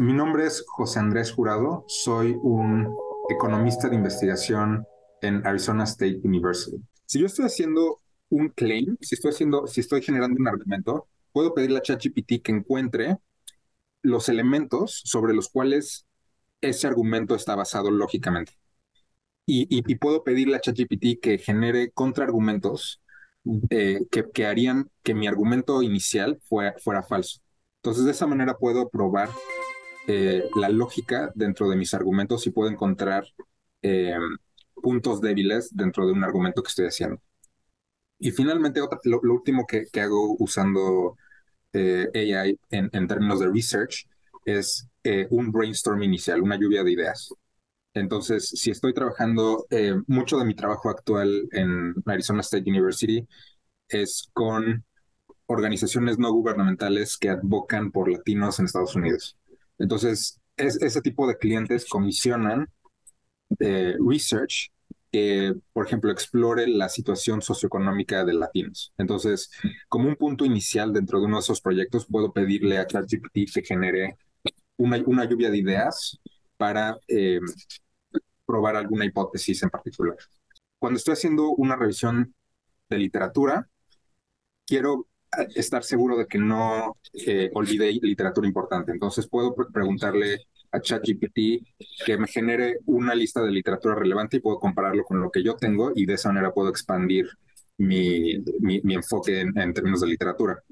Mi nombre es José Andrés Jurado, soy un economista de investigación en Arizona State University. Si yo estoy haciendo un claim, si estoy generando un argumento, puedo pedirle a ChatGPT que encuentre los elementos sobre los cuales ese argumento está basado lógicamente. Y puedo pedirle a ChatGPT que genere contraargumentos que harían que mi argumento inicial fuera falso. Entonces, de esa manera puedo probar la lógica dentro de mis argumentos y puedo encontrar puntos débiles dentro de un argumento que estoy haciendo. Y finalmente, lo último que hago usando AI en términos de research es un brainstorm inicial, una lluvia de ideas. Entonces, si estoy trabajando, mucho de mi trabajo actual en Arizona State University es con organizaciones no gubernamentales que advocan por latinos en Estados Unidos. Entonces, ese tipo de clientes comisionan research que, por ejemplo, explore la situación socioeconómica de latinos. Entonces, como un punto inicial dentro de uno de esos proyectos, puedo pedirle a ChatGPT que genere una lluvia de ideas para probar alguna hipótesis en particular. Cuando estoy haciendo una revisión de literatura, quiero estar seguro de que no olvide literatura importante. Entonces puedo preguntarle a ChatGPT que me genere una lista de literatura relevante y puedo compararlo con lo que yo tengo y de esa manera puedo expandir mi enfoque en términos de literatura.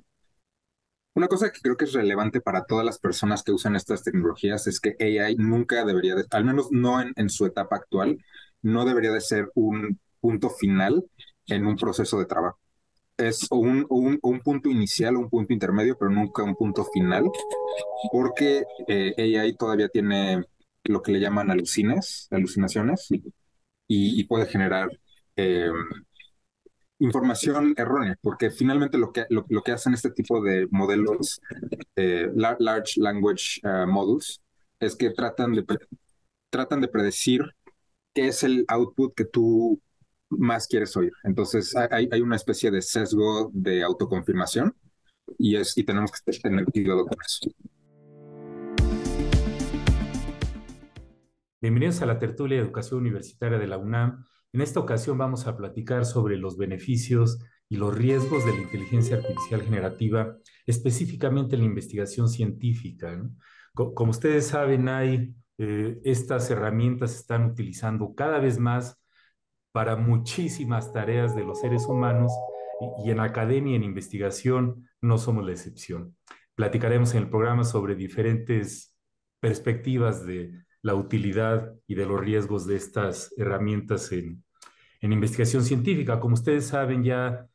Una cosa que creo que es relevante para todas las personas que usan estas tecnologías es que AI nunca debería, al menos no en su etapa actual, no debería de ser un punto final en un proceso de trabajo. Es un punto inicial, un punto intermedio, pero nunca un punto final, porque AI todavía tiene lo que le llaman alucinaciones, y puede generar información errónea, porque finalmente lo que hacen este tipo de modelos, Large Language Models, es que tratan de predecir qué es el output que tú más quieres oír. Entonces hay una especie de sesgo de autoconfirmación y tenemos que tener cuidado con eso. Bienvenidos a la tertulia de Educación Universitaria de la UNAM. En esta ocasión vamos a platicar sobre los beneficios y los riesgos de la inteligencia artificial generativa, específicamente en la investigación científica, ¿no? Como ustedes saben, estas herramientas se están utilizando cada vez más para muchísimas tareas de los seres humanos y en academia y en investigación no somos la excepción. Platicaremos en el programa sobre diferentes perspectivas de la utilidad y de los riesgos de estas herramientas en investigación científica. Como ustedes saben, ya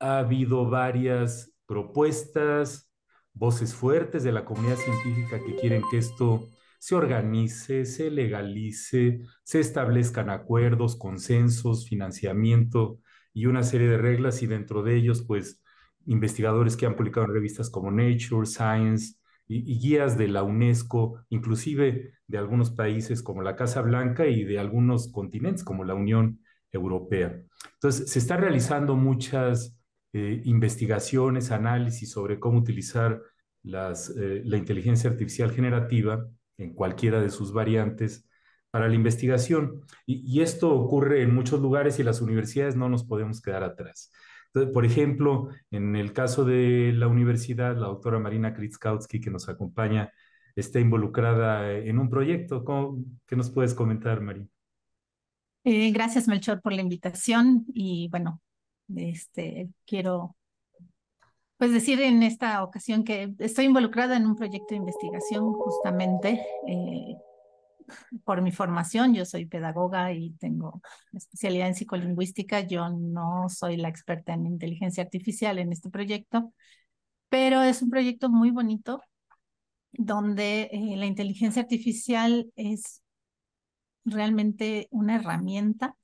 ha habido varias propuestas, voces fuertes de la comunidad científica que quieren que esto se organice, se legalice, se establezcan acuerdos, consensos, financiamiento y una serie de reglas, y dentro de ellos, pues, investigadores que han publicado en revistas como Nature, Science y guías de la UNESCO, inclusive de algunos países como la Casa Blanca y de algunos continentes como la Unión Europea. Entonces, se están realizando muchas investigaciones, análisis sobre cómo utilizar la inteligencia artificial generativa en cualquiera de sus variantes para la investigación. Y esto ocurre en muchos lugares y las universidades no nos podemos quedar atrás. Entonces, por ejemplo, en el caso de la universidad, la doctora Marina Kriscautzky, que nos acompaña, está involucrada en un proyecto. ¿Qué nos puedes comentar, Marina? Gracias, Melchor, por la invitación. Y bueno, quiero pues decir en esta ocasión que estoy involucrada en un proyecto de investigación justamente por mi formación. Yo soy pedagoga y tengo especialidad en psicolingüística. Yo no soy la experta en inteligencia artificial en este proyecto, pero es un proyecto muy bonito donde la inteligencia artificial es realmente una herramienta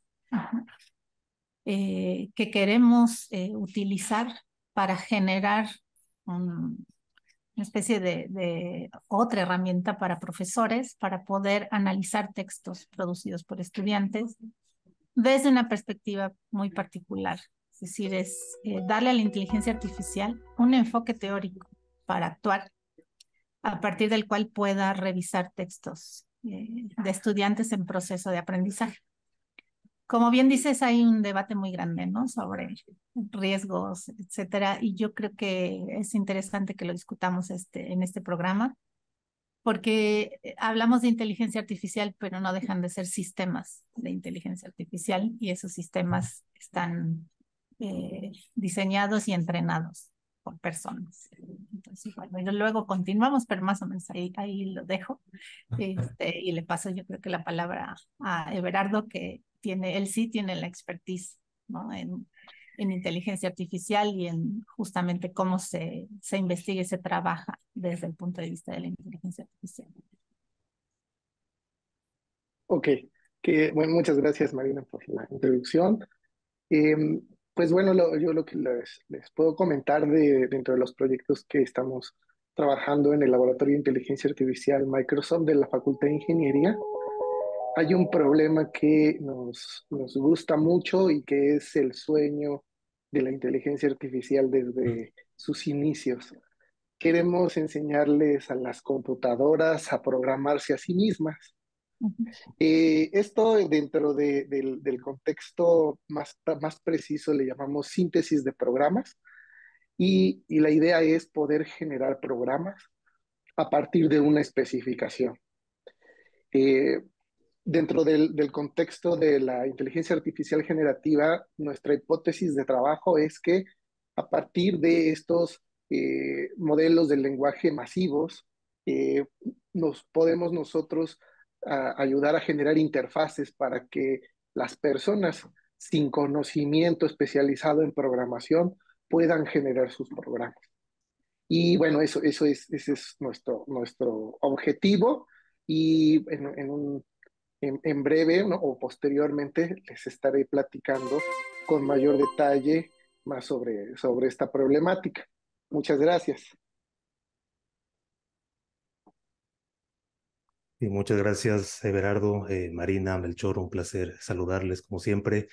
que queremos utilizar para generar una especie de otra herramienta para profesores, para poder analizar textos producidos por estudiantes desde una perspectiva muy particular. Es decir, es darle a la inteligencia artificial un enfoque teórico para actuar, a partir del cual pueda revisar textos de estudiantes en proceso de aprendizaje. Como bien dices, hay un debate muy grande, ¿no?, sobre riesgos, etcétera, y yo creo que es interesante que lo discutamos en este programa, porque hablamos de inteligencia artificial, pero no dejan de ser sistemas de inteligencia artificial, y esos sistemas están diseñados y entrenados por personas. Entonces, bueno, luego continuamos, pero más o menos ahí lo dejo, y le paso, yo creo, que la palabra a Everardo, que él sí tiene la expertise, ¿no?, en inteligencia artificial y en justamente cómo se investiga y se trabaja desde el punto de vista de la inteligencia artificial. Ok, bueno, muchas gracias, Marina, por la introducción. Pues bueno, yo lo que les puedo comentar dentro de los proyectos que estamos trabajando en el Laboratorio de Inteligencia Artificial Microsoft de la Facultad de Ingeniería, hay un problema que nos gusta mucho y que es el sueño de la inteligencia artificial desde sus inicios. Queremos enseñarles a las computadoras a programarse a sí mismas. Esto dentro del contexto más preciso le llamamos síntesis de programas, y la idea es poder generar programas a partir de una especificación. Dentro del contexto de la inteligencia artificial generativa, nuestra hipótesis de trabajo es que a partir de estos modelos de lenguaje masivos nos podemos nosotros ayudar a generar interfaces para que las personas sin conocimiento especializado en programación puedan generar sus programas. Y bueno, ese es nuestro objetivo, y en breve, ¿no?, o posteriormente les estaré platicando con mayor detalle más sobre esta problemática. Muchas gracias. Y muchas gracias, Everardo, Marina, Melchor, un placer saludarles como siempre.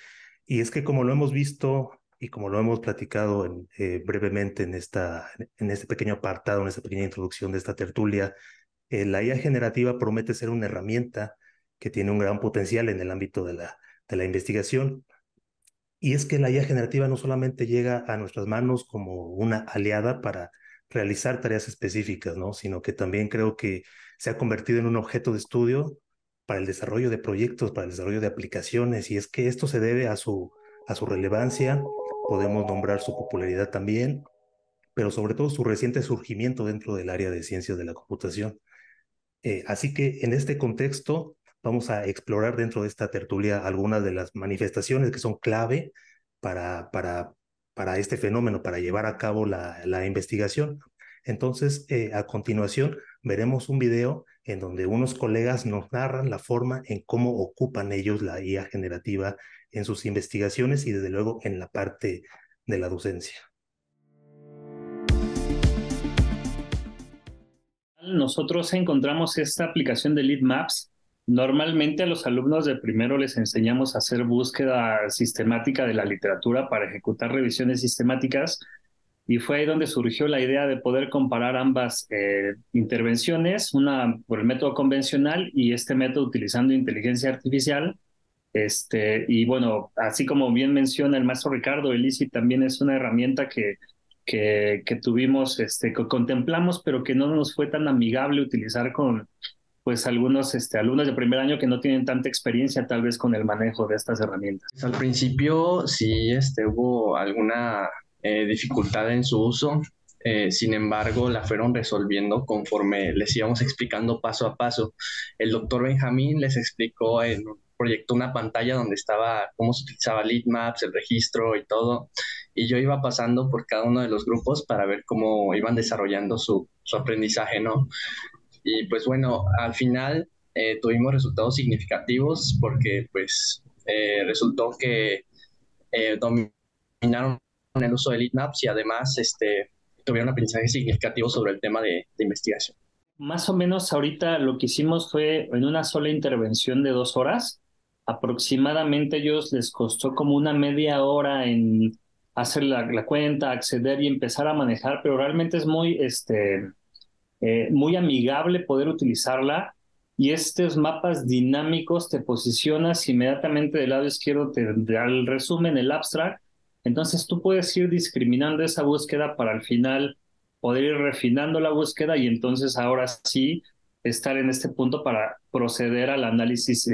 Y es que, como lo hemos visto y como lo hemos platicado brevemente en este pequeño apartado, en esta pequeña introducción de esta tertulia, la IA generativa promete ser una herramienta que tiene un gran potencial en el ámbito de la investigación. Y es que la IA generativa no solamente llega a nuestras manos como una aliada para realizar tareas específicas, ¿no?, sino que también creo que se ha convertido en un objeto de estudio para el desarrollo de proyectos, para el desarrollo de aplicaciones, y es que esto se debe a su relevancia, podemos nombrar su popularidad también, pero sobre todo su reciente surgimiento dentro del área de ciencias de la computación. Así que en este contexto vamos a explorar dentro de esta tertulia algunas de las manifestaciones que son clave para este fenómeno, para llevar a cabo la investigación. Entonces, a continuación veremos un video en donde unos colegas nos narran la forma en cómo ocupan ellos la IA generativa en sus investigaciones y desde luego en la parte de la docencia. Nosotros encontramos esta aplicación de Litmaps. Normalmente a los alumnos de primero les enseñamos a hacer búsqueda sistemática de la literatura para ejecutar revisiones sistemáticas, y fue ahí donde surgió la idea de poder comparar ambas intervenciones, una por el método convencional y este método utilizando inteligencia artificial. Y bueno, así como bien menciona el maestro Ricardo, el ISI también es una herramienta que tuvimos, que contemplamos, pero que no nos fue tan amigable utilizar con pues algunos alumnos de primer año que no tienen tanta experiencia tal vez con el manejo de estas herramientas. Al principio sí hubo alguna dificultad en su uso, sin embargo la fueron resolviendo conforme les íbamos explicando paso a paso. El doctor Benjamín les explicó en proyectó una pantalla donde estaba cómo se utilizaba Litmaps, el registro y todo, y yo iba pasando por cada uno de los grupos para ver cómo iban desarrollando su aprendizaje, ¿no? Y pues bueno, al final tuvimos resultados significativos porque pues resultó que dominaron el uso de Litmaps y además tuvieron aprendizaje significativo sobre el tema de investigación. Más o menos ahorita lo que hicimos fue en una sola intervención de 2 horas. Aproximadamente a ellos les costó como una media hora en hacer la cuenta, acceder y empezar a manejar, pero realmente es muy, muy amigable poder utilizarla. Y estos mapas dinámicos te posicionas inmediatamente del lado izquierdo, te da el resumen, el abstract. Entonces tú puedes ir discriminando esa búsqueda para al final poder ir refinando la búsqueda y entonces ahora sí estar en este punto para proceder al análisis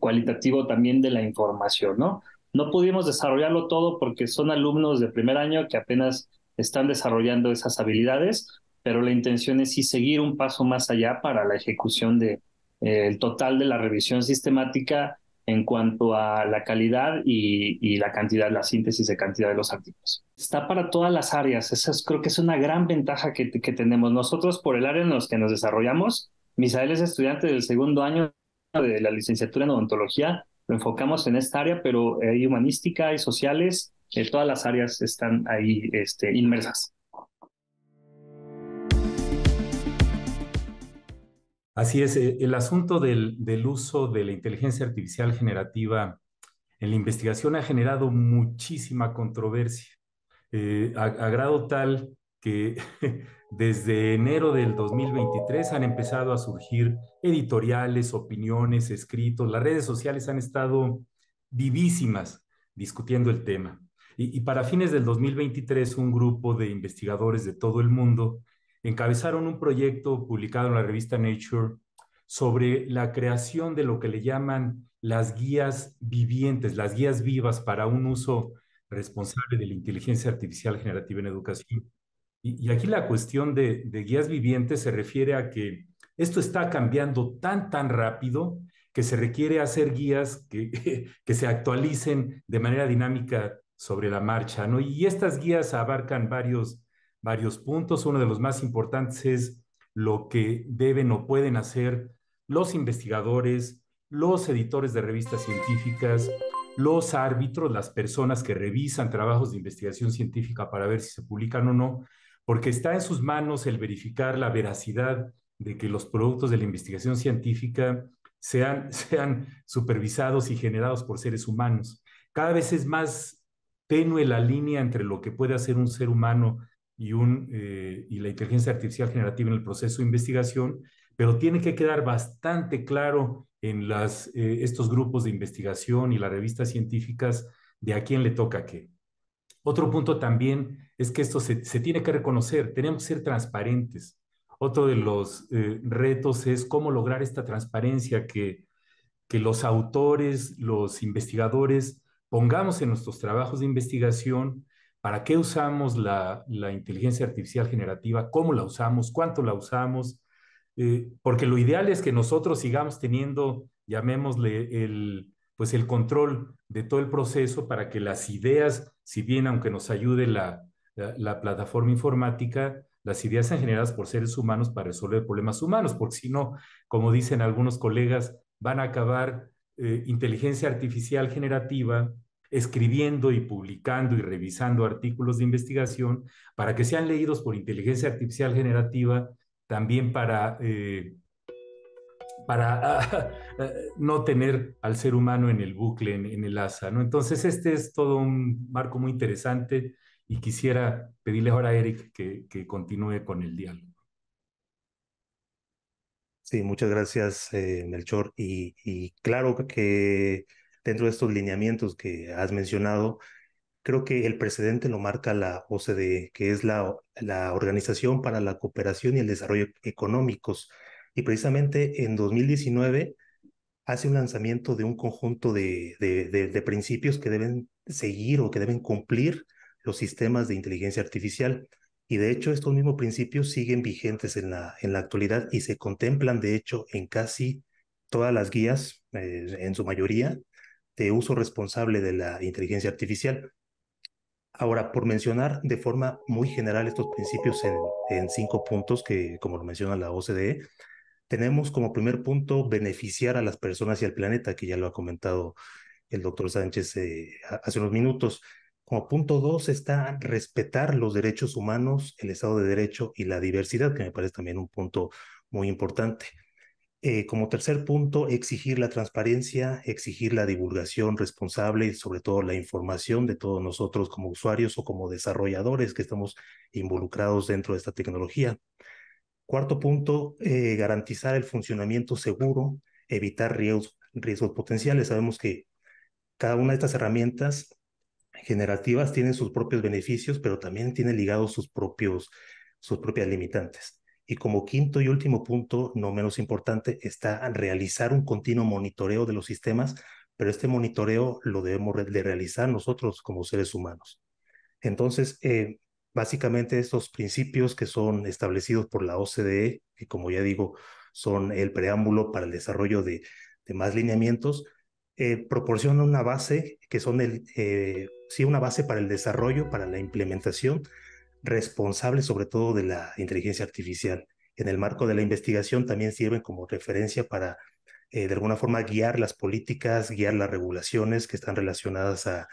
cualitativo también de la información, ¿no? No pudimos desarrollarlo todo porque son alumnos de primer año que apenas están desarrollando esas habilidades, pero la intención es sí seguir un paso más allá para la ejecución del total de la revisión sistemática en cuanto a la calidad y la cantidad, la síntesis de cantidad de los artículos. Está para todas las áreas. Esa creo que es una gran ventaja que tenemos. Nosotros, por el área en los que nos desarrollamos, Misael es estudiante del segundo año de la licenciatura en odontología, lo enfocamos en esta área, pero hay humanística, hay sociales, todas las áreas están ahí inmersas. Así es, el asunto del uso de la inteligencia artificial generativa en la investigación ha generado muchísima controversia, a grado tal que desde enero del 2023 han empezado a surgir editoriales, opiniones, escritos. Las redes sociales han estado vivísimas discutiendo el tema. Y para fines del 2023, un grupo de investigadores de todo el mundo encabezaron un proyecto publicado en la revista Nature sobre la creación de lo que le llaman las guías vivientes, las guías vivas para un uso responsable de la inteligencia artificial generativa en educación. Y aquí la cuestión de guías vivientes se refiere a que esto está cambiando tan rápido que se requiere hacer guías que se actualicen de manera dinámica sobre la marcha, ¿no? Y estas guías abarcan varios puntos. Uno de los más importantes es lo que deben o pueden hacer los investigadores, los editores de revistas científicas, los árbitros, las personas que revisan trabajos de investigación científica para ver si se publican o no, porque está en sus manos el verificar la veracidad de que los productos de la investigación científica sean supervisados y generados por seres humanos. Cada vez es más tenue la línea entre lo que puede hacer un ser humano y la inteligencia artificial generativa en el proceso de investigación, pero tiene que quedar bastante claro en estos grupos de investigación y las revistas científicas de a quién le toca qué. Otro punto también es que esto se tiene que reconocer, tenemos que ser transparentes. Otro de los retos es cómo lograr esta transparencia, que los autores, los investigadores, pongamos en nuestros trabajos de investigación para qué usamos la inteligencia artificial generativa, cómo la usamos, cuánto la usamos, porque lo ideal es que nosotros sigamos teniendo, llamémosle, el control de todo el proceso para que las ideas, si bien aunque nos ayude la plataforma informática, las ideas sean generadas por seres humanos para resolver problemas humanos, porque si no, como dicen algunos colegas, van a acabar inteligencia artificial generativa escribiendo y publicando y revisando artículos de investigación para que sean leídos por inteligencia artificial generativa también para no tener al ser humano en el bucle, en el asa, ¿no? Entonces este es todo un marco muy interesante y quisiera pedirle ahora a Eric que continúe con el diálogo. Sí, muchas gracias, Melchor. Y claro que dentro de estos lineamientos que has mencionado, creo que el precedente lo marca la OCDE, que es la Organización para la Cooperación y el Desarrollo Económicos. Y precisamente en 2019 hace un lanzamiento de un conjunto de principios que deben seguir o que deben cumplir los sistemas de inteligencia artificial. Y de hecho estos mismos principios siguen vigentes en la actualidad y se contemplan de hecho en casi todas las guías, en su mayoría, de uso responsable de la inteligencia artificial. Ahora, por mencionar de forma muy general estos principios en 5 puntos que, como lo menciona la OCDE, tenemos como primer punto beneficiar a las personas y al planeta, que ya lo ha comentado el doctor Sánchez hace unos minutos. Como punto 2 está respetar los derechos humanos, el Estado de Derecho y la diversidad, que me parece también un punto muy importante. Como tercer punto, exigir la transparencia, exigir la divulgación responsable y sobre todo la información de todos nosotros como usuarios o como desarrolladores que estamos involucrados dentro de esta tecnología. Cuarto punto, garantizar el funcionamiento seguro, evitar riesgos potenciales. Sabemos que cada una de estas herramientas generativas tienen sus propios beneficios, pero también tienen ligados sus propias limitantes. Y como quinto y último punto, no menos importante, está realizar un continuo monitoreo de los sistemas, pero este monitoreo lo debemos de realizar nosotros como seres humanos. Entonces, básicamente estos principios que son establecidos por la OCDE, que como ya digo, son el preámbulo para el desarrollo de más lineamientos, proporcionan una base, que son una base para el desarrollo, para la implementación responsable sobre todo de la inteligencia artificial. En el marco de la investigación también sirven como referencia para, de alguna forma, guiar las políticas, guiar las regulaciones que están relacionadas a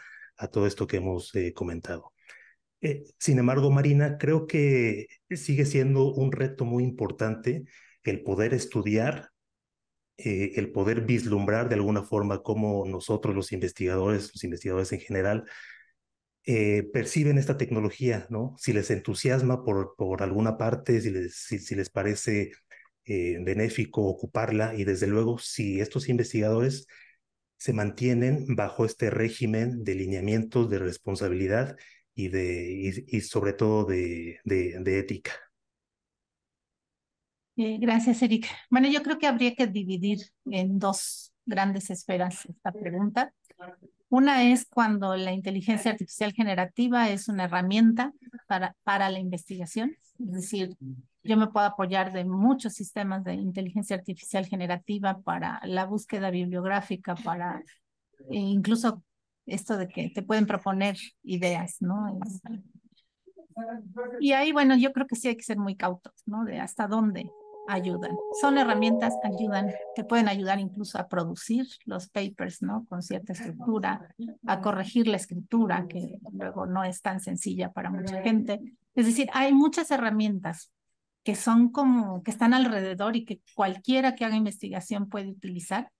todo esto que hemos comentado. Sin embargo, Marina, creo que sigue siendo un reto muy importante el poder estudiar, el poder vislumbrar de alguna forma cómo nosotros los investigadores en general, perciben esta tecnología, ¿no? Si les entusiasma por alguna parte, si les parece benéfico ocuparla, y desde luego si estos investigadores se mantienen bajo este régimen de lineamientos, de responsabilidad y sobre todo de ética. Gracias, Erika. Bueno, yo creo que habría que dividir en 2 grandes esferas esta pregunta. Una es cuando la inteligencia artificial generativa es una herramienta para la investigación. Es decir, yo me puedo apoyar de muchos sistemas de inteligencia artificial generativa para la búsqueda bibliográfica, para incluso esto de que te pueden proponer ideas, ¿no? Y ahí, bueno, yo creo que sí hay que ser muy cautos, ¿no? De hasta dónde ayudan. Son herramientas, ayudan, te pueden ayudar incluso a producir los papers, ¿no? Con cierta estructura, a corregir la escritura, que luego no es tan sencilla para mucha gente. Es decir, hay muchas herramientas que son como, que están alrededor y que cualquiera que haga investigación puede utilizar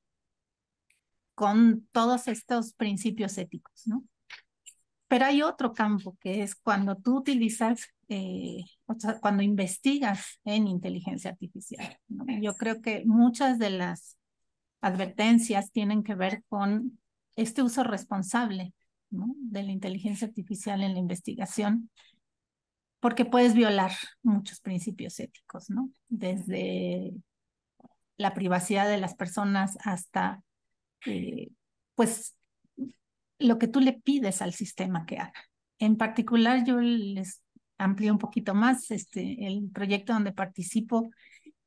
con todos estos principios éticos, ¿no? Pero hay otro campo que es cuando tú utilizas, cuando investigas en inteligencia artificial, ¿no? Yo creo que muchas de las advertencias tienen que ver con este uso responsable, ¿no? De la inteligencia artificial en la investigación, porque puedes violar muchos principios éticos, ¿no? Desde la privacidad de las personas hasta, pues, lo que tú le pides al sistema que haga. En particular, yo les amplío un poquito más. El proyecto donde participo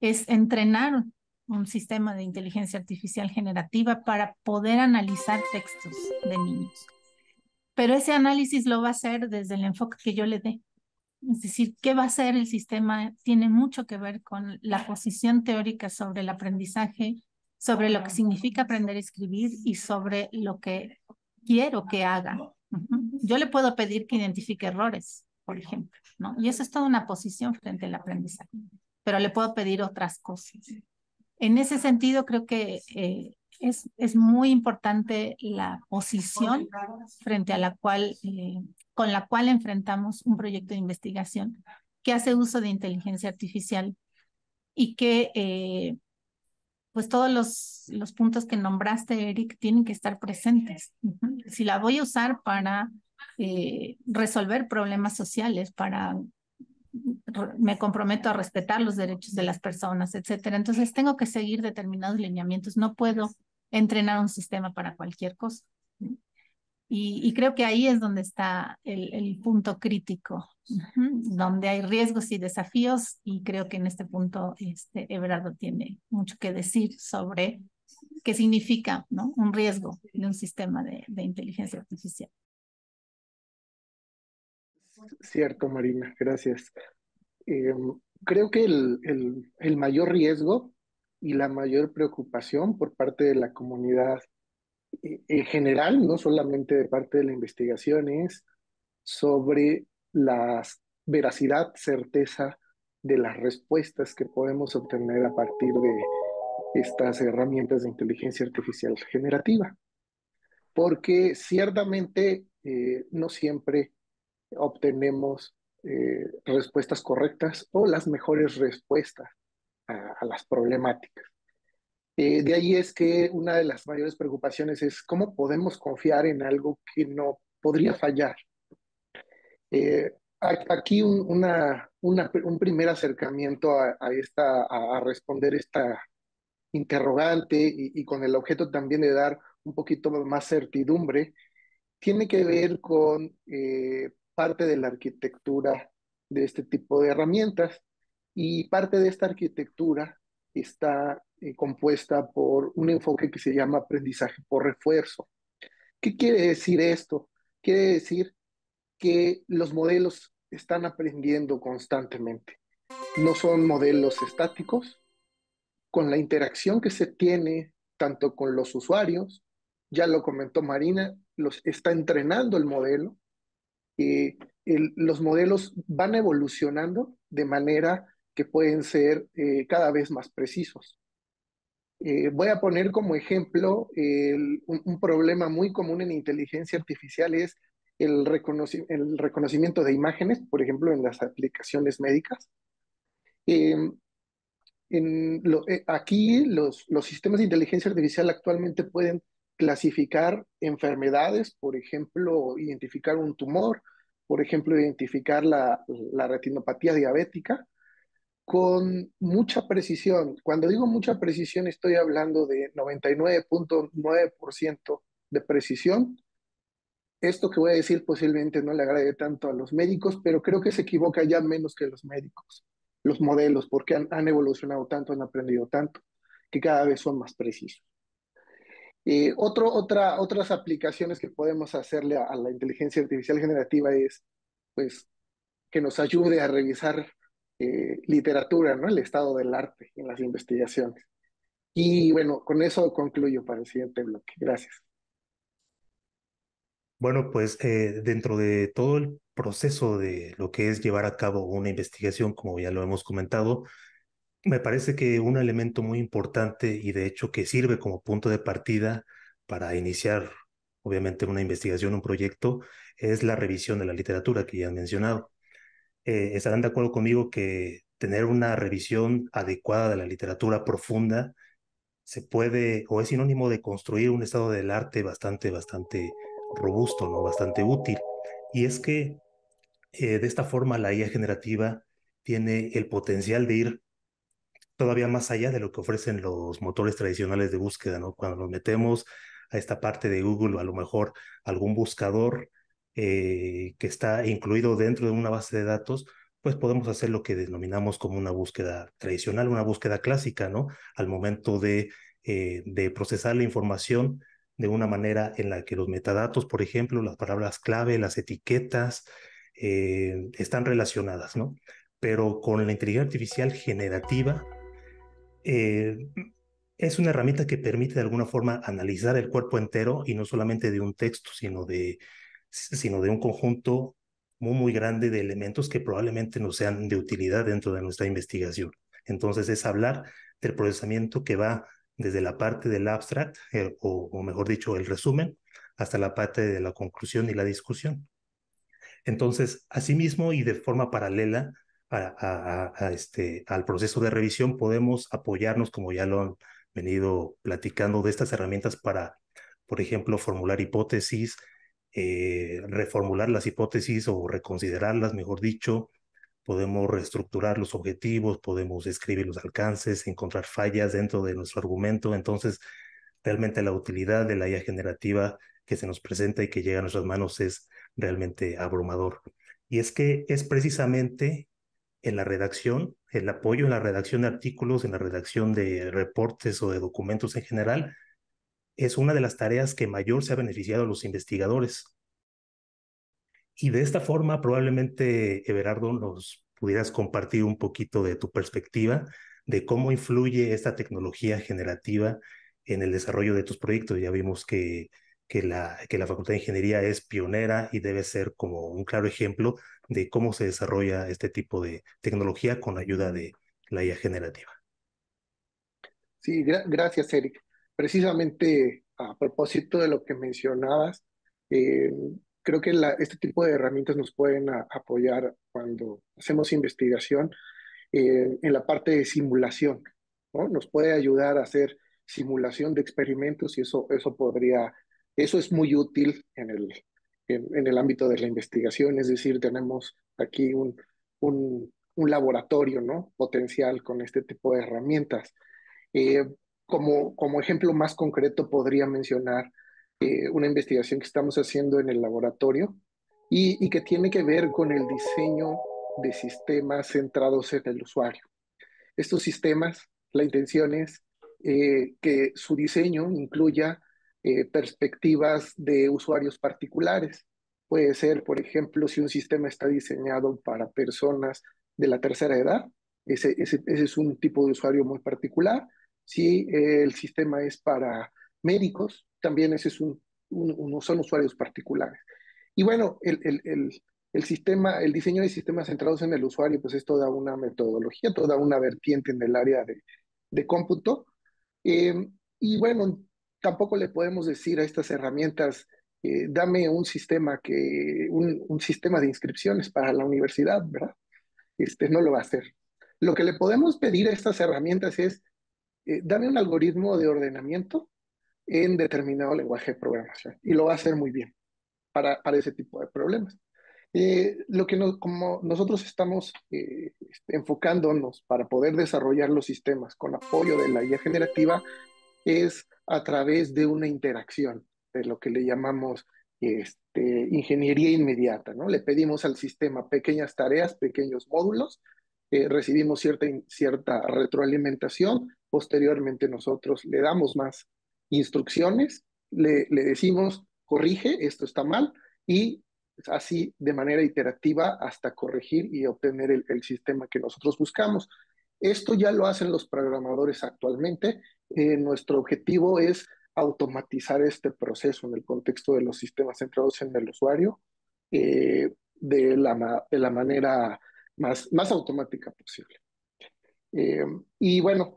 es entrenar un sistema de inteligencia artificial generativa para poder analizar textos de niños. Pero ese análisis lo va a hacer desde el enfoque que yo le dé. Es decir, ¿qué va a hacer el sistema? Tiene mucho que ver con la posición teórica sobre el aprendizaje, sobre lo que significa aprender a escribir y sobre lo que quiero que haga. Yo le puedo pedir que identifique errores, por ejemplo, ¿no? Y eso es toda una posición frente al aprendizaje, pero le puedo pedir otras cosas. En ese sentido, creo que es muy importante la posición frente a la cual, con la cual enfrentamos un proyecto de investigación que hace uso de inteligencia artificial y que, pues todos los puntos que nombraste, Eric, tienen que estar presentes. Si la voy a usar para resolver problemas sociales, me comprometo a respetar los derechos de las personas, etcétera. Entonces tengo que seguir determinados lineamientos. No puedo entrenar un sistema para cualquier cosa. Y creo que ahí es donde está el punto crítico, donde hay riesgos y desafíos, y creo que en este punto Everardo tiene mucho que decir sobre que significa, ¿no?, un riesgo de un sistema de inteligencia artificial. Cierto, Marina, gracias. Creo que el mayor riesgo y la mayor preocupación por parte de la comunidad en general, no solamente de parte de la investigación, es sobre la veracidad, certeza de las respuestas que podemos obtener a partir de estas herramientas de inteligencia artificial generativa. Porque ciertamente no siempre obtenemos respuestas correctas o las mejores respuestas a las problemáticas. De ahí es que una de las mayores preocupaciones es cómo podemos confiar en algo que no podría fallar. Aquí un primer acercamiento a responder esta interrogante y con el objeto también de dar un poquito más certidumbre, tiene que ver con parte de la arquitectura de este tipo de herramientas, y parte de esta arquitectura está compuesta por un enfoque que se llama aprendizaje por refuerzo. ¿Qué quiere decir esto? Quiere decir que los modelos están aprendiendo constantemente. No son modelos estáticos. Con la interacción que se tiene tanto con los usuarios, ya lo comentó Marina, está entrenando el modelo. Los modelos van evolucionando de manera que pueden ser cada vez más precisos. Voy a poner como ejemplo un problema muy común en inteligencia artificial es el reconocimiento de imágenes, por ejemplo, en las aplicaciones médicas. Aquí los sistemas de inteligencia artificial actualmente pueden clasificar enfermedades, por ejemplo, identificar un tumor, por ejemplo, identificar la retinopatía diabética, con mucha precisión. Cuando digo mucha precisión, estoy hablando de 99.9% de precisión. Esto que voy a decir posiblemente no le agrade tanto a los médicos, pero creo que se equivoca ya menos que los médicos, los modelos, porque han evolucionado tanto, han aprendido tanto, que cada vez son más precisos. Otras aplicaciones que podemos hacerle a la inteligencia artificial generativa es, pues, que nos ayude a revisar literatura, ¿no?, el estado del arte en las investigaciones. Y bueno, con eso concluyo para el siguiente bloque. Gracias. Bueno, pues dentro de todo el proceso de lo que es llevar a cabo una investigación, como ya lo hemos comentado, me parece que un elemento muy importante y de hecho que sirve como punto de partida para iniciar obviamente una investigación, un proyecto, es la revisión de la literatura que ya han mencionado. Estarán de acuerdo conmigo que tener una revisión adecuada de la literatura profunda se puede o es sinónimo de construir un estado del arte bastante robusto, ¿no?, bastante útil. Y es que de esta forma la IA generativa tiene el potencial de ir todavía más allá de lo que ofrecen los motores tradicionales de búsqueda, ¿no? Cuando nos metemos a esta parte de Google, a lo mejor algún buscador que está incluido dentro de una base de datos, pues podemos hacer lo que denominamos como una búsqueda tradicional, una búsqueda clásica, ¿no? Al momento de procesar la información de una manera en la que los metadatos, por ejemplo, las palabras clave, las etiquetas, están relacionadas, ¿no? Pero con la inteligencia artificial generativa, es una herramienta que permite de alguna forma analizar el cuerpo entero y no solamente de un texto, sino de un conjunto muy grande de elementos que probablemente no sean de utilidad dentro de nuestra investigación. Entonces es hablar del procesamiento que va desde la parte del abstract, o mejor dicho, el resumen, hasta la parte de la conclusión y la discusión. Entonces, asimismo y de forma paralela, al proceso de revisión podemos apoyarnos, como ya lo han venido platicando, de estas herramientas para, por ejemplo, formular hipótesis, reformular las hipótesis o reconsiderarlas, mejor dicho. Podemos reestructurar los objetivos, podemos escribir los alcances, encontrar fallas dentro de nuestro argumento. Entonces, realmente la utilidad de la IA generativa que se nos presenta y que llega a nuestras manos es realmente abrumador. Y es que es precisamente en la redacción, el apoyo en la redacción de artículos, en la redacción de reportes o de documentos en general, es una de las tareas que mayor se ha beneficiado a los investigadores. Y de esta forma, probablemente, Everardo, nos pudieras compartir un poquito de tu perspectiva de cómo influye esta tecnología generativa en el desarrollo de tus proyectos. Ya vimos que la Facultad de Ingeniería es pionera y debe ser como un claro ejemplo de cómo se desarrolla este tipo de tecnología con ayuda de la IA generativa. Sí, gracias, Eric. Precisamente a propósito de lo que mencionabas, creo que este tipo de herramientas nos pueden apoyar cuando hacemos investigación en la parte de simulación, ¿no? Nos puede ayudar a hacer simulación de experimentos y eso es muy útil en el ámbito de la investigación. Es decir, tenemos aquí un laboratorio, ¿no?, potencial con este tipo de herramientas. Como ejemplo más concreto podría mencionar una investigación que estamos haciendo en el laboratorio y que tiene que ver con el diseño de sistemas centrados en el usuario. Estos sistemas, la intención es que su diseño incluya perspectivas de usuarios particulares. Puede ser, por ejemplo, si un sistema está diseñado para personas de la tercera edad, ese es un tipo de usuario muy particular. Si el sistema es para médicos, también ese es son usuarios particulares. Y bueno, el diseño de sistemas centrados en el usuario, pues es toda una metodología, toda una vertiente en el área de cómputo. Y bueno, tampoco le podemos decir a estas herramientas, dame un sistema un sistema de inscripciones para la universidad, ¿verdad? No lo va a hacer. Lo que le podemos pedir a estas herramientas es, dame un algoritmo de ordenamiento en determinado lenguaje de programación, y lo va a hacer muy bien para ese tipo de problemas. Como nosotros estamos enfocándonos para poder desarrollar los sistemas con apoyo de la IA generativa, es a través de una interacción, de lo que le llamamos ingeniería inmediata, ¿no? Le pedimos al sistema pequeñas tareas, pequeños módulos, recibimos cierta retroalimentación, posteriormente nosotros le damos más instrucciones, le decimos, corrige, esto está mal, y así de manera iterativa hasta corregir y obtener el sistema que nosotros buscamos. Esto ya lo hacen los programadores actualmente. Nuestro objetivo es automatizar este proceso en el contexto de los sistemas centrados en el usuario de la manera más automática posible. Y bueno,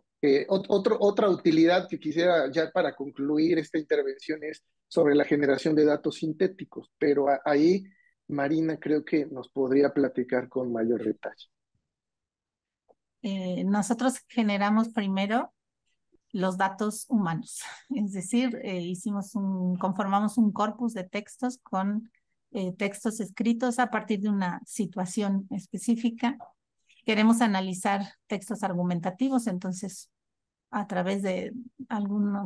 otra utilidad que quisiera ya para concluir esta intervención es sobre la generación de datos sintéticos, pero ahí Marina creo que nos podría platicar con mayor detalle. Nosotros generamos primero los datos humanos, es decir, conformamos un corpus de textos con textos escritos a partir de una situación específica. Queremos analizar textos argumentativos, entonces a través de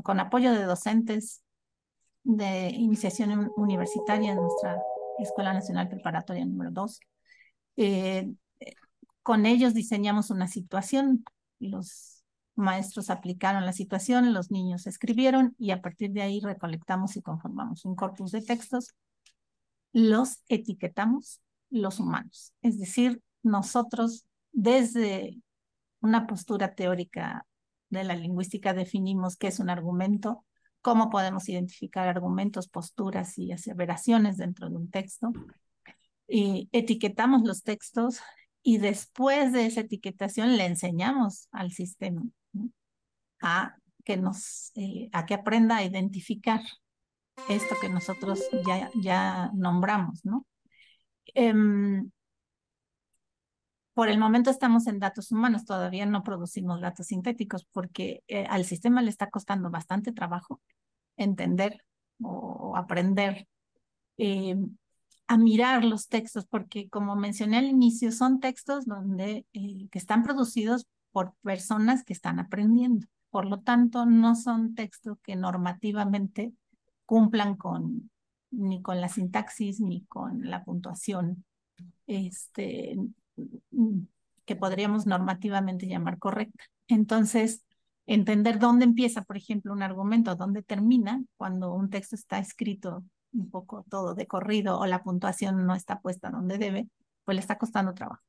con apoyo de docentes de iniciación universitaria en nuestra Escuela Nacional Preparatoria número 2, con ellos diseñamos una situación, los maestros aplicaron la situación, los niños escribieron y a partir de ahí recolectamos y conformamos un corpus de textos. Los etiquetamos los humanos, es decir, nosotros desde una postura teórica de la lingüística definimos qué es un argumento, cómo podemos identificar argumentos, posturas y aseveraciones dentro de un texto. Y etiquetamos los textos. Y después de esa etiquetación le enseñamos al sistema, ¿no?, a que aprenda a identificar esto que nosotros ya nombramos, ¿no? Por el momento estamos en datos humanos, todavía no producimos datos sintéticos porque al sistema le está costando bastante trabajo entender o aprender a mirar los textos, porque como mencioné al inicio, son textos que están producidos por personas que están aprendiendo. Por lo tanto, no son textos que normativamente cumplan ni con la sintaxis, ni con la puntuación que podríamos normativamente llamar correcta. Entonces, entender dónde empieza, por ejemplo, un argumento, dónde termina, cuando un texto está escrito un poco todo de corrido o la puntuación no está puesta donde debe, pues le está costando trabajo.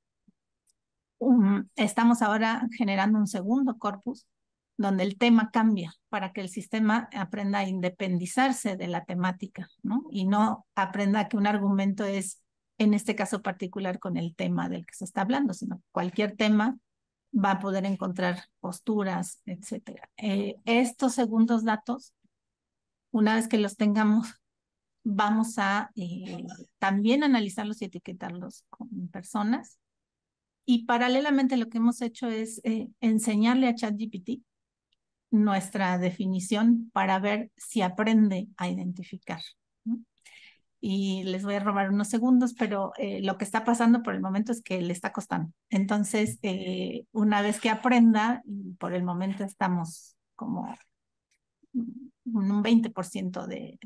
Estamos ahora generando un segundo corpus donde el tema cambia para que el sistema aprenda a independizarse de la temática, ¿no? Y no aprenda que un argumento es, en este caso particular, con el tema del que se está hablando, sino cualquier tema va a poder encontrar posturas, etc. Estos segundos datos, una vez que los tengamos, vamos a también analizarlos y etiquetarlos con personas. Y paralelamente lo que hemos hecho es enseñarle a ChatGPT nuestra definición para ver si aprende a identificar, ¿no? Y les voy a robar unos segundos, pero lo que está pasando por el momento es que le está costando. Entonces, una vez que aprenda, por el momento estamos como un 20%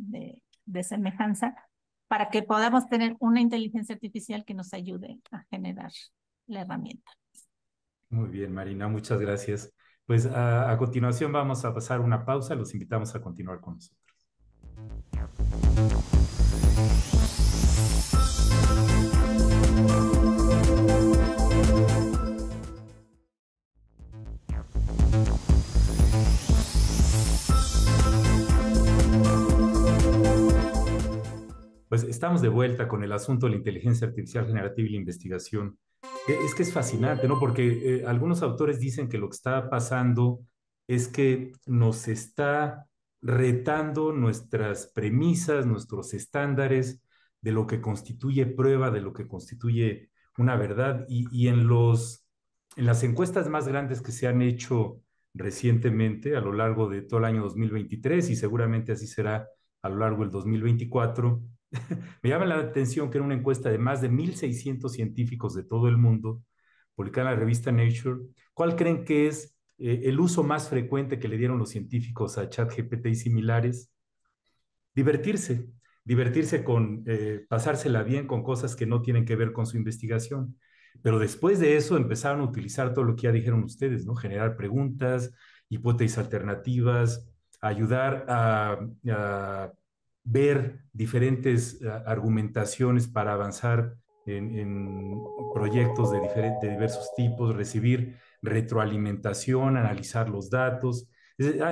de semejanza, para que podamos tener una inteligencia artificial que nos ayude a generar la herramienta. Muy bien, Marina, muchas gracias. Pues a continuación vamos a pasar una pausa, los invitamos a continuar con nosotros. Pues estamos de vuelta con el asunto de la inteligencia artificial generativa y la investigación. Es que es fascinante, ¿no? Porque algunos autores dicen que lo que está pasando es que nos está retando nuestras premisas, nuestros estándares de lo que constituye prueba, de lo que constituye una verdad. Y en las encuestas más grandes que se han hecho recientemente a lo largo de todo el año 2023, y seguramente así será a lo largo del 2024, me llama la atención que en una encuesta de más de 1.600 científicos de todo el mundo, publicada en la revista Nature, ¿cuál creen que es el uso más frecuente que le dieron los científicos a ChatGPT y similares? Divertirse, con pasársela bien con cosas que no tienen que ver con su investigación. Pero después de eso empezaron a utilizar todo lo que ya dijeron ustedes, ¿no? Generar preguntas, hipótesis alternativas, ayudar a ver diferentes argumentaciones para avanzar en proyectos de diversos tipos, recibir retroalimentación, analizar los datos.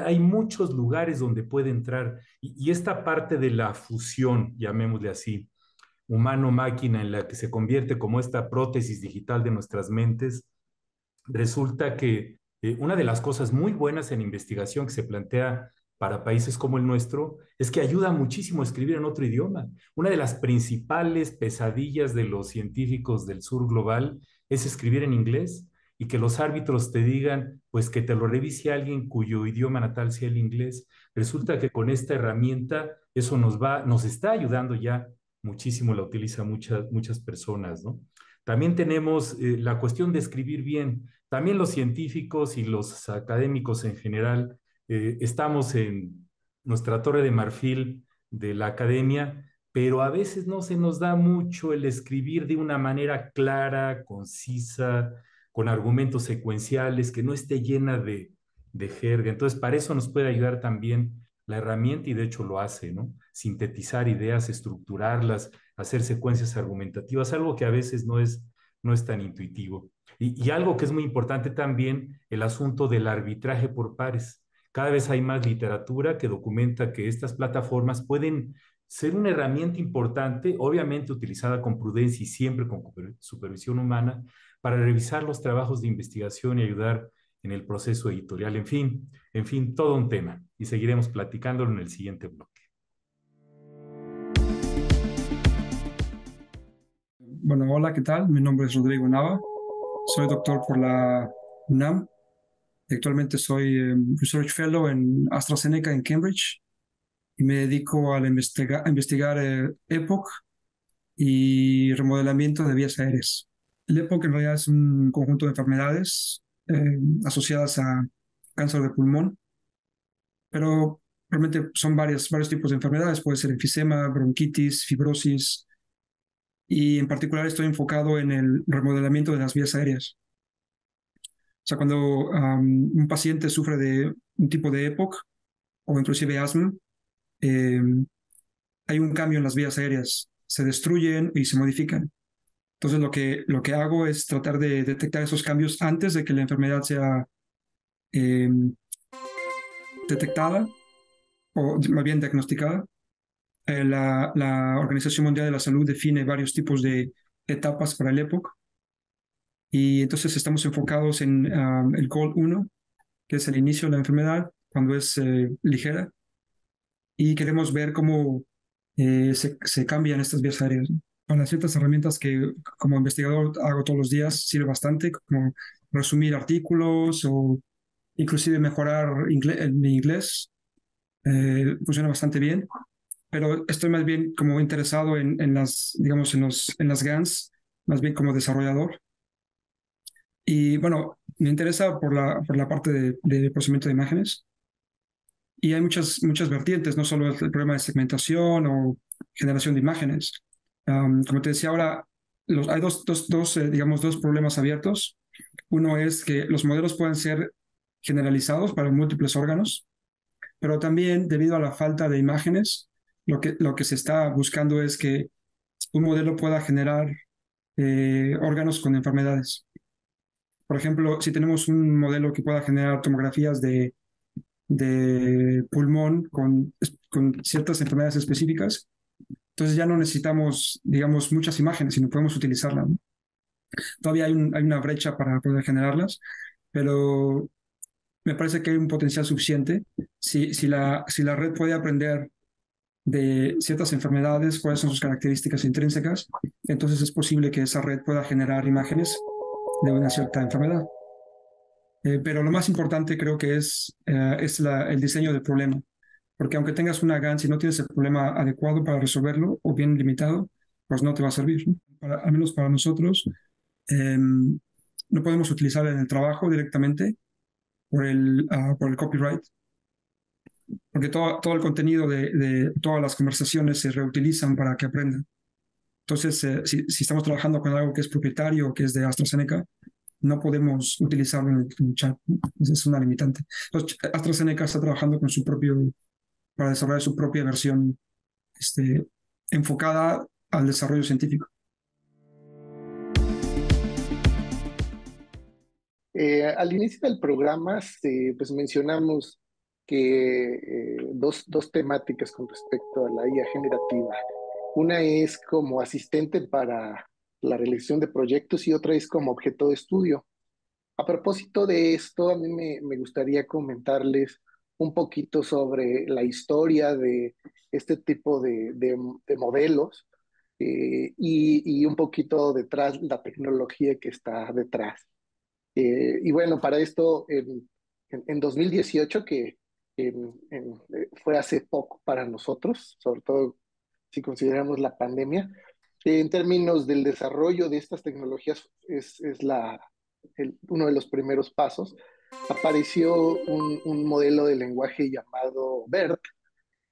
Hay muchos lugares donde puede entrar. Y esta parte de la fusión, llamémosle así, humano-máquina, en la que se convierte como esta prótesis digital de nuestras mentes, resulta que una de las cosas muy buenas en investigación que se plantea para países como el nuestro, es que ayuda muchísimo a escribir en otro idioma. Una de las principales pesadillas de los científicos del sur global es escribir en inglés y que los árbitros te digan, pues que te lo revise alguien cuyo idioma natal sea el inglés. Resulta que con esta herramienta eso nos está ayudando ya muchísimo, la utilizan muchas personas, ¿no? También tenemos la cuestión de escribir bien. También los científicos y los académicos en general estamos en nuestra torre de marfil de la academia, pero a veces no se nos da mucho el escribir de una manera clara, concisa, con argumentos secuenciales, que no esté llena de jerga. Entonces, para eso nos puede ayudar también la herramienta, y de hecho lo hace, ¿no? Sintetizar ideas, estructurarlas, hacer secuencias argumentativas, algo que a veces no es tan intuitivo. Y algo que es muy importante también, el asunto del arbitraje por pares. Cada vez hay más literatura que documenta que estas plataformas pueden ser una herramienta importante, obviamente utilizada con prudencia y siempre con supervisión humana, para revisar los trabajos de investigación y ayudar en el proceso editorial. En fin, todo un tema, y seguiremos platicándolo en el siguiente bloque. Bueno, hola, ¿qué tal? Mi nombre es Rodrigo Nava, soy doctor por la UNAM. Actualmente soy Research Fellow en AstraZeneca en Cambridge y me dedico a investigar EPOC y remodelamiento de vías aéreas. El EPOC en realidad es un conjunto de enfermedades asociadas a cáncer de pulmón, pero realmente son varios tipos de enfermedades. Puede ser enfisema, bronquitis, fibrosis, y en particular estoy enfocado en el remodelamiento de las vías aéreas. sea, cuando un paciente sufre de un tipo de EPOC o inclusive asma, hay un cambio en las vías aéreas, se destruyen y se modifican. Entonces lo que hago es tratar de detectar esos cambios antes de que la enfermedad sea detectada o más bien diagnosticada. La Organización Mundial de la Salud define varios tipos de etapas para el EPOC y entonces estamos enfocados en el GOL 1, que es el inicio de la enfermedad cuando es ligera, y queremos ver cómo se cambian estas vías aéreas, ¿no? Para ciertas herramientas que como investigador hago todos los días sirve bastante, como resumir artículos o inclusive mejorar mi inglés. Funciona bastante bien, pero estoy más bien como interesado en las GANs, más bien como desarrollador. Y bueno, me interesa por la parte de procesamiento de imágenes. Y hay muchas vertientes, no solo el problema de segmentación o generación de imágenes. Como te decía ahora, hay dos problemas abiertos. Uno es que los modelos pueden ser generalizados para múltiples órganos, pero también debido a la falta de imágenes, lo que se está buscando es que un modelo pueda generar órganos con enfermedades. Por ejemplo, si tenemos un modelo que pueda generar tomografías de pulmón con ciertas enfermedades específicas, entonces ya no necesitamos, digamos, muchas imágenes, sino podemos utilizarlas, ¿no? Todavía hay una brecha para poder generarlas, pero me parece que hay un potencial suficiente. Si la red puede aprender de ciertas enfermedades, cuáles son sus características intrínsecas, entonces es posible que esa red pueda generar imágenes de una cierta enfermedad. Pero lo más importante creo que es el diseño del problema. Porque aunque tengas una GAN, si no tienes el problema adecuado para resolverlo o bien limitado, pues no te va a servir, ¿no? Al menos para nosotros, no podemos utilizar en el trabajo directamente por el copyright, porque todo el contenido de todas las conversaciones se reutilizan para que aprendan. Entonces, si estamos trabajando con algo que es propietario o que es de AstraZeneca, no podemos utilizarlo en chat, ¿no? Es una limitante. Entonces, AstraZeneca está trabajando para desarrollar su propia versión enfocada al desarrollo científico. Al inicio del programa pues mencionamos que dos temáticas con respecto a la IA generativa. Una es como asistente para la realización de proyectos y otra es como objeto de estudio. A propósito de esto, a mí me gustaría comentarles un poquito sobre la historia de este tipo de modelos y un poquito detrás la tecnología que está detrás. Y bueno, para esto, en 2018, que fue hace poco para nosotros, sobre todo si consideramos la pandemia, en términos del desarrollo de estas tecnologías es uno de los primeros pasos. Apareció un modelo de lenguaje llamado BERT,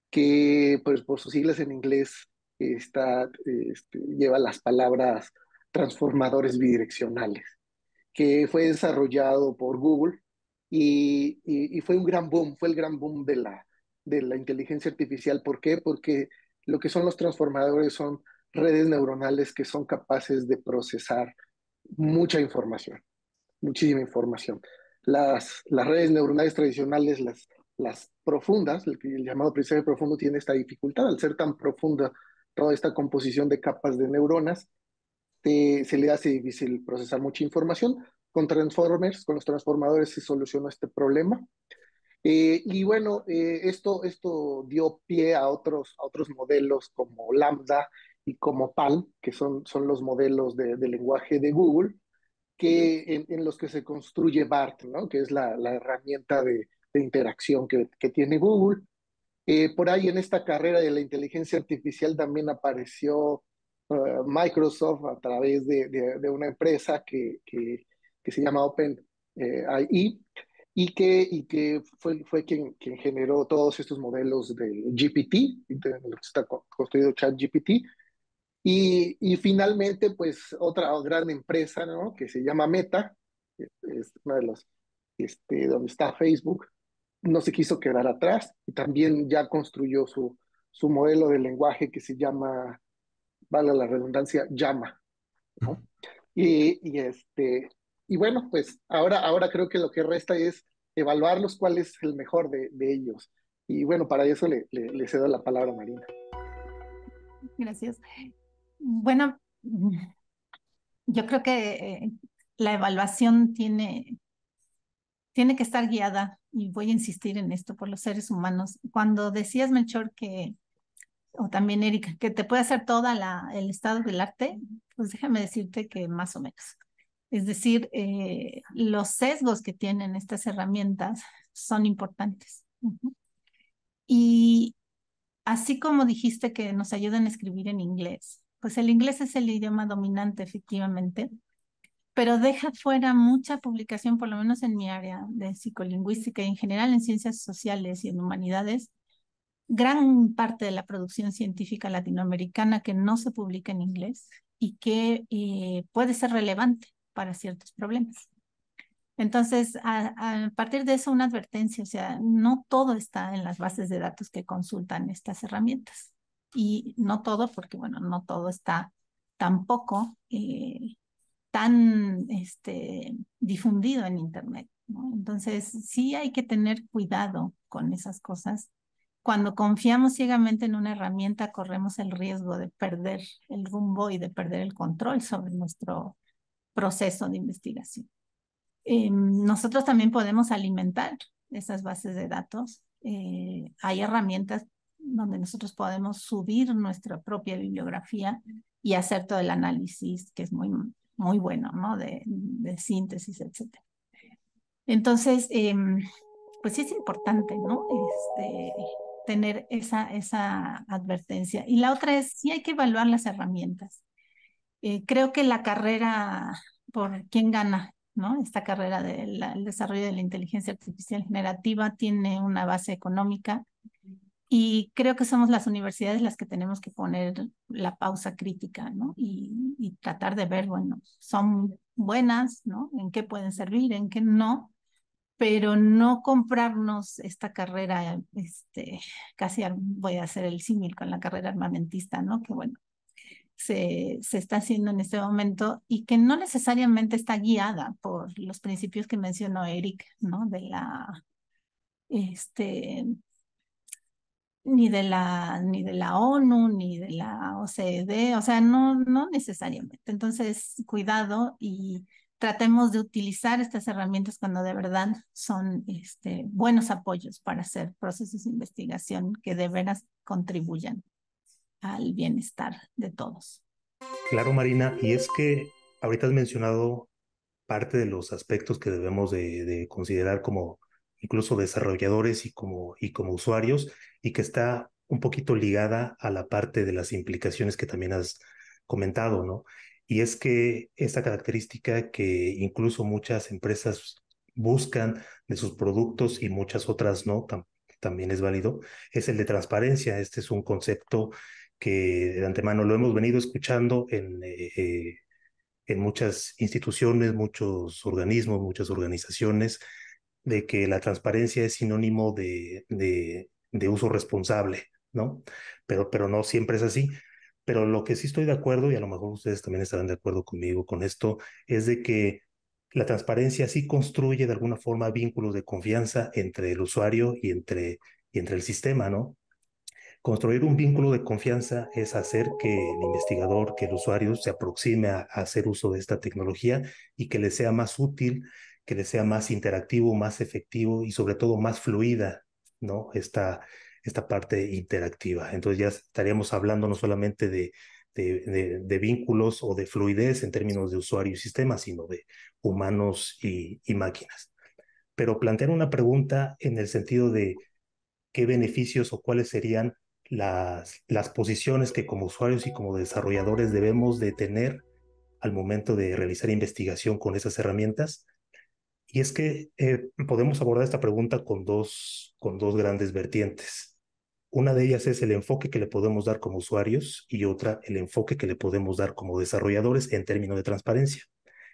que pues, por sus siglas en inglés lleva las palabras transformadores bidireccionales, que fue desarrollado por Google y fue un gran boom, fue el gran boom de la inteligencia artificial. ¿Por qué? Porque lo que son los transformadores son redes neuronales que son capaces de procesar mucha información, muchísima información. Las redes neuronales tradicionales, las profundas, el llamado aprendizaje profundo tiene esta dificultad. Al ser tan profunda toda esta composición de capas de neuronas, se le hace difícil procesar mucha información. Con los transformadores se solucionó este problema. Y bueno, esto dio pie a otros modelos como Lambda y como Pal, que son los modelos de lenguaje de Google, en los que se construye BART, ¿no? Que es la herramienta de interacción que tiene Google. Por ahí en esta carrera de la inteligencia artificial también apareció Microsoft a través de una empresa que se llama OpenAI y que fue quien generó todos estos modelos de GPT, de lo que está construido ChatGPT. Y finalmente, pues, otra gran empresa, ¿no? Que se llama Meta, es una de las, donde está Facebook, no se quiso quedar atrás y también ya construyó su modelo de lenguaje que se llama, vale la redundancia, Llama, ¿no? Y bueno, pues ahora creo que lo que resta es evaluarlos cuál es el mejor de ellos. Y bueno, para eso le cedo la palabra a Marina. Gracias. Bueno, yo creo que la evaluación tiene que estar guiada, y voy a insistir en esto, por los seres humanos. Cuando decías, Melchor, que, o también Erika, que te puede hacer todo el estado del arte, pues déjame decirte que más o menos. Es decir, los sesgos que tienen estas herramientas son importantes. Y así como dijiste que nos ayudan a escribir en inglés, pues el inglés es el idioma dominante, efectivamente, pero deja fuera mucha publicación, por lo menos en mi área de psicolingüística y en general en ciencias sociales y en humanidades, gran parte de la producción científica latinoamericana que no se publica en inglés y que puede ser relevante para ciertos problemas. Entonces, a partir de eso, una advertencia, o sea, no todo está en las bases de datos que consultan estas herramientas. Y no todo, porque bueno, no todo está tampoco tan difundido en Internet, ¿no? Entonces, sí hay que tener cuidado con esas cosas. Cuando confiamos ciegamente en una herramienta, corremos el riesgo de perder el rumbo y de perder el control sobre nuestro proceso de investigación. Nosotros también podemos alimentar esas bases de datos. Hay herramientas donde nosotros podemos subir nuestra propia bibliografía y hacer todo el análisis, que es muy, muy bueno, ¿no? De síntesis, etc. Entonces, pues sí es importante, ¿no? Tener esa advertencia. Y la otra es, sí hay que evaluar las herramientas. Creo que la carrera por quién gana, ¿no? Esta carrera del desarrollo de la inteligencia artificial generativa tiene una base económica y creo que somos las universidades las que tenemos que poner la pausa crítica, ¿no? Y tratar de ver, bueno, son buenas, ¿no? En qué pueden servir, en qué no, pero no comprarnos esta carrera, casi voy a hacer el símil con la carrera armamentista, ¿no? Que bueno, se está haciendo en este momento y que no necesariamente está guiada por los principios que mencionó Eric, ¿no? Ni de la ONU, ni de la OCDE, o sea, no necesariamente. Entonces, cuidado y tratemos de utilizar estas herramientas cuando de verdad son buenos apoyos para hacer procesos de investigación que de veras contribuyan al bienestar de todos. Claro, Marina, y es que ahorita has mencionado parte de los aspectos que debemos de considerar como incluso desarrolladores y como usuarios, y que está un poquito ligada a la parte de las implicaciones que también has comentado, ¿no? Y es que esta característica que incluso muchas empresas buscan de sus productos y muchas otras no, también es válido, es el de transparencia. Este es un concepto que de antemano lo hemos venido escuchando en muchas instituciones, muchos organismos, muchas organizaciones, de que la transparencia es sinónimo de uso responsable, ¿no? Pero no siempre es así. Pero lo que sí estoy de acuerdo, y a lo mejor ustedes también estarán de acuerdo conmigo con esto, es de que la transparencia sí construye de alguna forma vínculos de confianza entre el usuario y entre el sistema, ¿no? Construir un vínculo de confianza es hacer que el investigador, que el usuario se aproxime a hacer uso de esta tecnología y que le sea más útil, que le sea más interactivo, más efectivo y sobre todo más fluida, ¿no? Esta parte interactiva. Entonces ya estaríamos hablando no solamente de vínculos o de fluidez en términos de usuario y sistema, sino de humanos y máquinas. Pero plantear una pregunta en el sentido de qué beneficios o cuáles serían las posiciones que como usuarios y como desarrolladores debemos de tener al momento de realizar investigación con esas herramientas. Y es que podemos abordar esta pregunta con dos grandes vertientes. Una de ellas es el enfoque que le podemos dar como usuarios y otra el enfoque que le podemos dar como desarrolladores en términos de transparencia.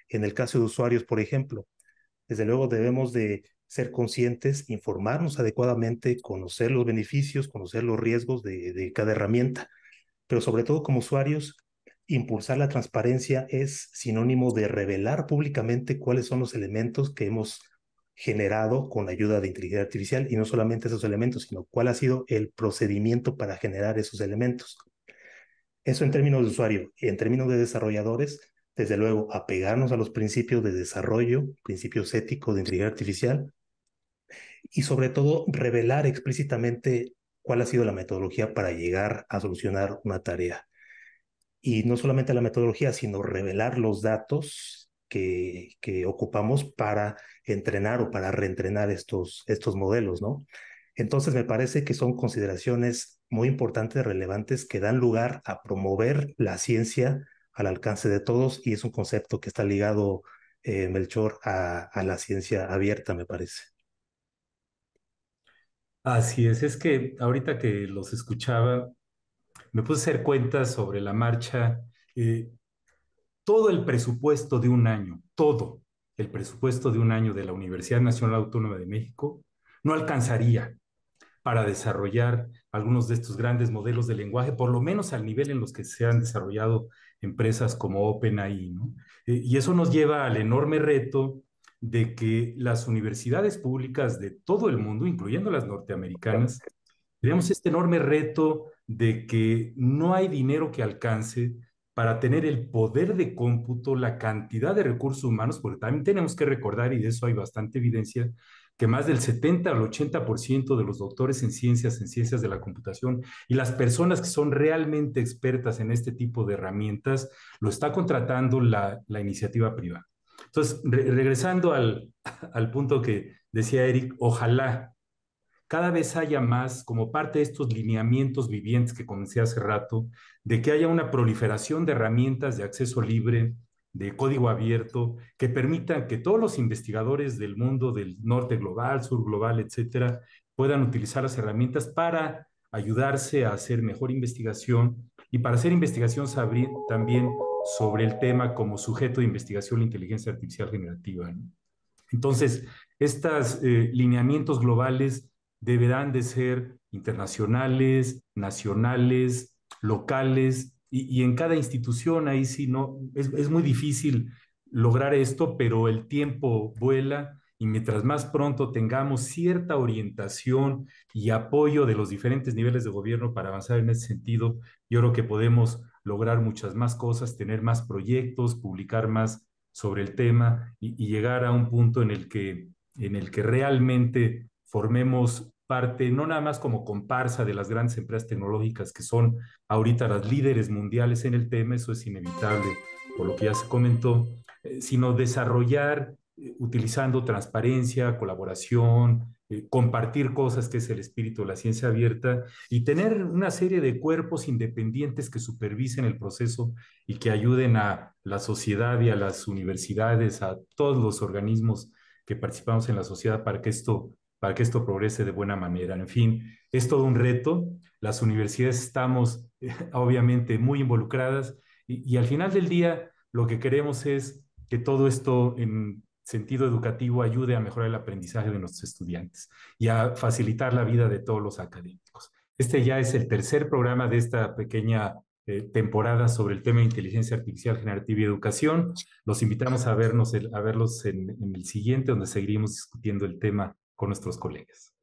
En el caso de usuarios, por ejemplo, desde luego debemos de ser conscientes, informarnos adecuadamente, conocer los beneficios, conocer los riesgos de cada herramienta, pero sobre todo como usuarios, impulsar la transparencia es sinónimo de revelar públicamente cuáles son los elementos que hemos generado con la ayuda de inteligencia artificial, y no solamente esos elementos, sino cuál ha sido el procedimiento para generar esos elementos. Eso en términos de usuario. En términos de desarrolladores, desde luego, apegarnos a los principios de desarrollo, principios éticos de inteligencia artificial, y sobre todo revelar explícitamente cuál ha sido la metodología para llegar a solucionar una tarea. Y no solamente la metodología, sino revelar los datos que ocupamos para entrenar o para reentrenar estos modelos, ¿no? Entonces me parece que son consideraciones muy importantes, relevantes, que dan lugar a promover la ciencia al alcance de todos, y es un concepto que está ligado, Melchor, a la ciencia abierta, me parece. Así es que ahorita que los escuchaba, me puse a hacer cuentas sobre la marcha, todo el presupuesto de un año, todo el presupuesto de un año de la Universidad Nacional Autónoma de México no alcanzaría para desarrollar algunos de estos grandes modelos de lenguaje, por lo menos al nivel en los que se han desarrollado empresas como OpenAI, ¿no? Y eso nos lleva al enorme reto de que las universidades públicas de todo el mundo, incluyendo las norteamericanas, tenemos este enorme reto de que no hay dinero que alcance para tener el poder de cómputo, la cantidad de recursos humanos, porque también tenemos que recordar, y de eso hay bastante evidencia, que más del 70 al 80% de los doctores en ciencias de la computación, y las personas que son realmente expertas en este tipo de herramientas, lo está contratando la iniciativa privada. Entonces, regresando al punto que decía Eric, ojalá cada vez haya más, como parte de estos lineamientos vivientes que comencé hace rato, de que haya una proliferación de herramientas de acceso libre, de código abierto, que permitan que todos los investigadores del mundo, del norte global, sur global, etcétera, puedan utilizar las herramientas para ayudarse a hacer mejor investigación y para hacer investigación también sobre el tema como sujeto de investigación de inteligencia artificial generativa, ¿no? Entonces, estos lineamientos globales deberán de ser internacionales, nacionales, locales, y en cada institución ahí sí no, es muy difícil lograr esto, pero el tiempo vuela, y mientras más pronto tengamos cierta orientación y apoyo de los diferentes niveles de gobierno para avanzar en ese sentido, yo creo que podemos lograr muchas más cosas, tener más proyectos, publicar más sobre el tema, y llegar a un punto en el que realmente formemos parte, no nada más como comparsa de las grandes empresas tecnológicas que son ahorita las líderes mundiales en el tema, eso es inevitable, por lo que ya se comentó, sino desarrollar utilizando transparencia, colaboración, compartir cosas, que es el espíritu de la ciencia abierta, y tener una serie de cuerpos independientes que supervisen el proceso y que ayuden a la sociedad y a las universidades, a todos los organismos que participamos en la sociedad para que esto progrese de buena manera. En fin, es todo un reto. Las universidades estamos obviamente muy involucradas, y al final del día lo que queremos es que todo esto en sentido educativo ayude a mejorar el aprendizaje de nuestros estudiantes y a facilitar la vida de todos los académicos. Este ya es el tercer programa de esta pequeña temporada sobre el tema de inteligencia artificial generativa y educación. Los invitamos a verlos en el siguiente, donde seguiremos discutiendo el tema con nuestros colegas.